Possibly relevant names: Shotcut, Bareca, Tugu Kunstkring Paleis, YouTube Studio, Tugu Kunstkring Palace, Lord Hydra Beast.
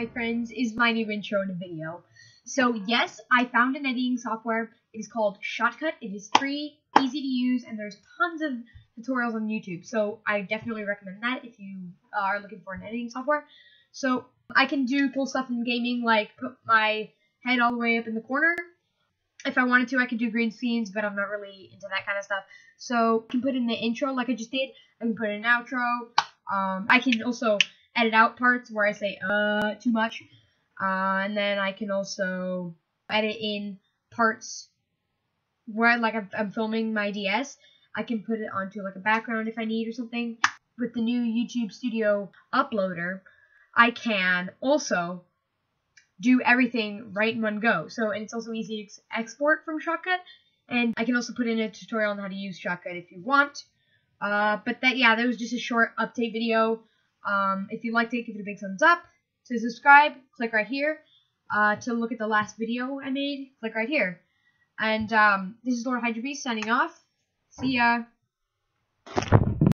my friends, is my new intro in a video. So yes, I found an editing software. It is called Shotcut. It is free, easy to use, and there's tons of tutorials on YouTube. So I definitely recommend that if you are looking for an editing software. So I can do cool stuff in gaming, like put my head all the way up in the corner. If I wanted to, I could do green scenes, but I'm not really into that kind of stuff. So I can put in the intro like I just did. I can put in an outro. I can also edit out parts where I say, too much. And then I can also edit in parts where, like, I'm filming my DS. I can put it onto, like, a background if I need or something. With the new YouTube Studio uploader, I can also do everything right in one go. So, and it's also easy to export from Shotcut, and I can also put in a tutorial on how to use Shotcut if you want. But that, yeah, that was just a short update video. If you liked it, give it a big thumbs up. To subscribe, click right here. To look at the last video I made, click right here. And this is Lord Hydra Beast signing off. See ya.